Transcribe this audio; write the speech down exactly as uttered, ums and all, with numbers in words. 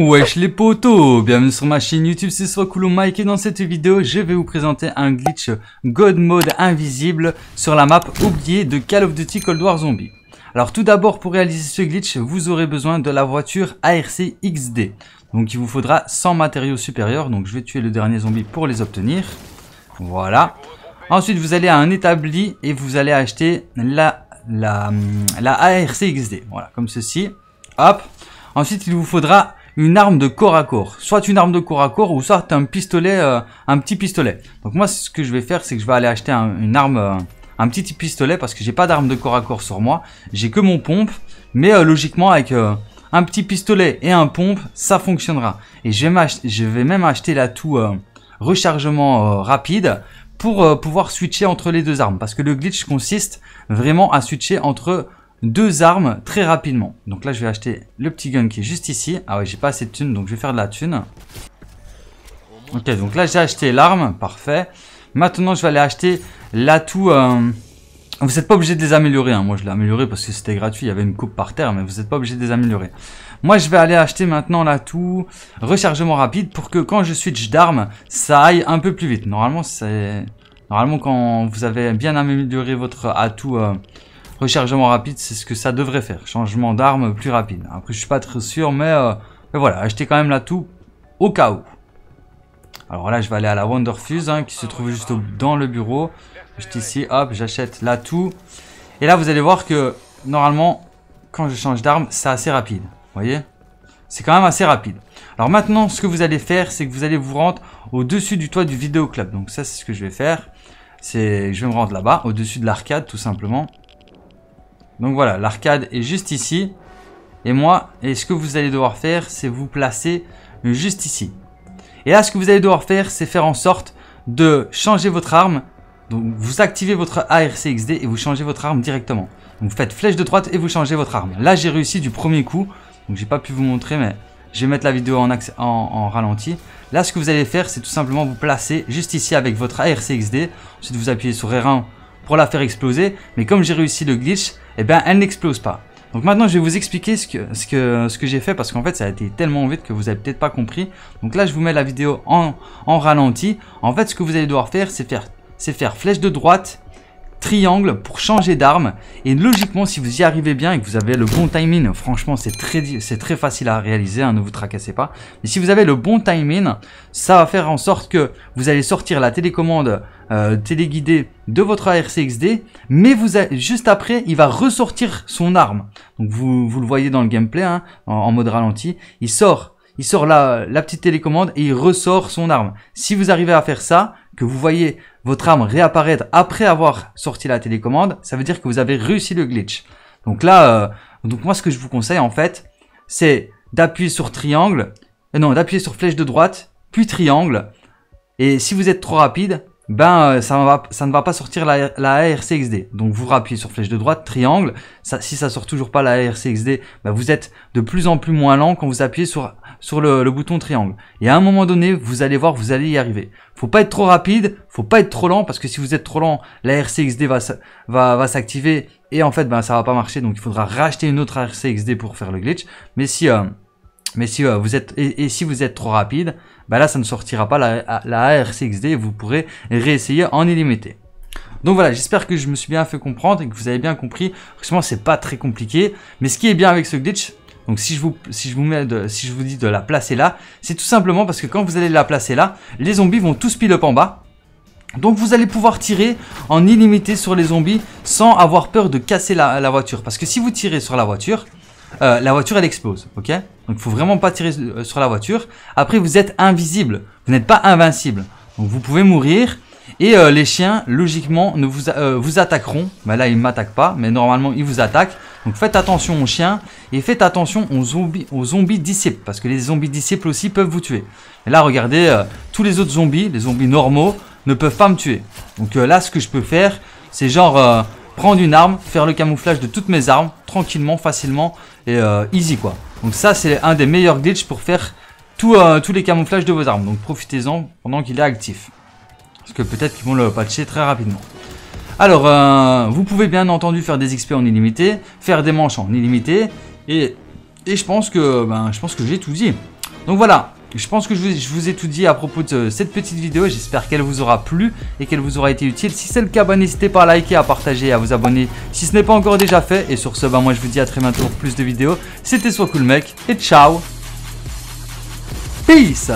Wesh les potos, bienvenue sur ma chaîne YouTube, c'est SoCoolomike et dans cette vidéo je vais vous présenter un glitch God Mode invisible sur la map oubliée de Call of Duty Cold War Zombie. Alors tout d'abord, pour réaliser ce glitch, vous aurez besoin de la voiture A R C X D. Donc il vous faudra cent matériaux supérieurs, donc je vais tuer le dernier zombie pour les obtenir. Voilà. Ensuite vous allez à un établi et vous allez acheter la, la, la A R C X D. Voilà, comme ceci. Hop. Ensuite il vous faudra une arme de corps à corps, soit une arme de corps à corps ou soit un pistolet, euh, un petit pistolet. Donc moi ce que je vais faire, c'est que je vais aller acheter un, une arme, euh, un petit pistolet parce que j'ai pas d'arme de corps à corps sur moi, j'ai que mon pompe, mais euh, logiquement avec euh, un petit pistolet et un pompe, ça fonctionnera. Et je vais, je vais même acheter l'atout euh, rechargement euh, rapide pour euh, pouvoir switcher entre les deux armes, parce que le glitch consiste vraiment à switcher entre deux armes très rapidement. Donc là je vais acheter le petit gun qui est juste ici. Ah ouais, j'ai pas assez de thunes, donc je vais faire de la thune. Ok, donc là j'ai acheté l'arme, parfait. Maintenant je vais aller acheter l'atout. euh... Vous n'êtes pas obligé de les améliorer, hein. Moi je l'ai amélioré parce que c'était gratuit, il y avait une coupe par terre, mais vous n'êtes pas obligé de les améliorer. Moi je vais aller acheter maintenant l'atout rechargement rapide pour que quand je switch d'arme, ça aille un peu plus vite. Normalement c'est... Normalement quand vous avez bien amélioré votre atout euh... rechargement rapide, c'est ce que ça devrait faire. Changement d'arme plus rapide. Après, je suis pas très sûr, mais, euh, mais voilà. Achetez quand même l'atout au cas où. Alors là, je vais aller à la Wonderfuse, hein, qui se trouve juste au, dans le bureau. Juste ici, hop, j'achète l'atout. Et là, vous allez voir que, normalement, quand je change d'arme, c'est assez rapide. Vous voyez? C'est quand même assez rapide. Alors maintenant, ce que vous allez faire, c'est que vous allez vous rendre au-dessus du toit du vidéoclub. Donc ça, c'est ce que je vais faire. C'est, je vais me rendre là-bas, au-dessus de l'arcade, tout simplement. Donc voilà, l'arcade est juste ici. Et moi, et ce que vous allez devoir faire, c'est vous placer juste ici. Et là, ce que vous allez devoir faire, c'est faire en sorte de changer votre arme. Donc vous activez votre A R C X D et vous changez votre arme directement. Donc vous faites flèche de droite et vous changez votre arme. Là, j'ai réussi du premier coup. Donc j'ai pas pu vous montrer, mais je vais mettre la vidéo en, accès, en, en ralenti. Là, ce que vous allez faire, c'est tout simplement vous placer juste ici avec votre A R C X D. Ensuite, vous appuyez sur R un pour la faire exploser. Mais comme j'ai réussi le glitch, eh bien, elle n'explose pas. Donc maintenant, je vais vous expliquer ce que, ce que, ce que j'ai fait, parce qu'en fait, ça a été tellement vite que vous n'avez peut-être pas compris. Donc là, je vous mets la vidéo en, en ralenti. En fait, ce que vous allez devoir faire, c'est faire, c'est faire flèche de droite, triangle pour changer d'arme. Et logiquement, si vous y arrivez bien et que vous avez le bon timing, franchement, c'est très, c'est très facile à réaliser, hein, ne vous tracassez pas. Mais si vous avez le bon timing, ça va faire en sorte que vous allez sortir la télécommande euh, téléguidée de votre A R C X D, mais vous a, juste après, il va ressortir son arme. Donc vous, vous le voyez dans le gameplay, hein, en, en mode ralenti, il sort. Il sort la, la petite télécommande et il ressort son arme. Si vous arrivez à faire ça, que vous voyez votre arme réapparaître après avoir sorti la télécommande, ça veut dire que vous avez réussi le glitch. Donc là, euh, donc moi ce que je vous conseille en fait, c'est d'appuyer sur triangle, euh, non, d'appuyer sur flèche de droite, puis triangle. Et si vous êtes trop rapide, ben euh, ça, va, ça ne va pas sortir la, la A R C X D. Donc vous rappuyez sur flèche de droite, triangle. Ça, si ça sort toujours pas la A R C X D, ben, vous êtes de plus en plus moins lent quand vous appuyez sur sur le, le bouton triangle. Et à un moment donné, vous allez voir, vous allez y arriver. Faut pas être trop rapide, faut pas être trop lent, parce que si vous êtes trop lent, la A R C X D va, va, va s'activer et en fait, ben, ça va pas marcher. Donc il faudra racheter une autre A R C X D pour faire le glitch. Mais si, euh, mais si euh, vous êtes et, et si vous êtes trop rapide, ben là, ça ne sortira pas la, la A R C X D et vous pourrez réessayer en illimité. Donc voilà, j'espère que je me suis bien fait comprendre et que vous avez bien compris. Franchement, c'est pas très compliqué. Mais ce qui est bien avec ce glitch, donc si je vous, si je vous mets de, si je vous dis de la placer là, c'est tout simplement parce que quand vous allez la placer là, les zombies vont tous pile up en bas. Donc vous allez pouvoir tirer en illimité sur les zombies sans avoir peur de casser la, la voiture. Parce que si vous tirez sur la voiture, euh, la voiture elle explose, ok? Donc il faut vraiment pas tirer sur la voiture. Après vous êtes invisible, vous n'êtes pas invincible. Donc vous pouvez mourir. Et euh, les chiens, logiquement, ne vous, euh, vous attaqueront. Bah là, ils ne m'attaquent pas, mais normalement, ils vous attaquent. Donc, faites attention aux chiens et faites attention aux zombies, aux zombies disciples, parce que les zombies disciples aussi peuvent vous tuer. Et là, regardez, euh, tous les autres zombies, les zombies normaux, ne peuvent pas me tuer. Donc euh, là, ce que je peux faire, c'est genre euh, prendre une arme, faire le camouflage de toutes mes armes, tranquillement, facilement et euh, easy, quoi. Donc ça, c'est un des meilleurs glitches pour faire tout, euh, tous les camouflages de vos armes. Donc, profitez-en pendant qu'il est actif. Parce que peut-être qu'ils vont le patcher très rapidement. Alors, euh, vous pouvez bien entendu faire des X P en illimité, faire des manches en illimité. Et, et je pense que ben, je pense que j'ai tout dit. Donc voilà, je pense que je vous, je vous ai tout dit à propos de cette petite vidéo. J'espère qu'elle vous aura plu et qu'elle vous aura été utile. Si c'est le cas, bah, n'hésitez pas à liker, à partager et à vous abonner si ce n'est pas encore déjà fait. Et sur ce, bah, moi je vous dis à très bientôt pour plus de vidéos. C'était Soiscool Mec et ciao. Peace.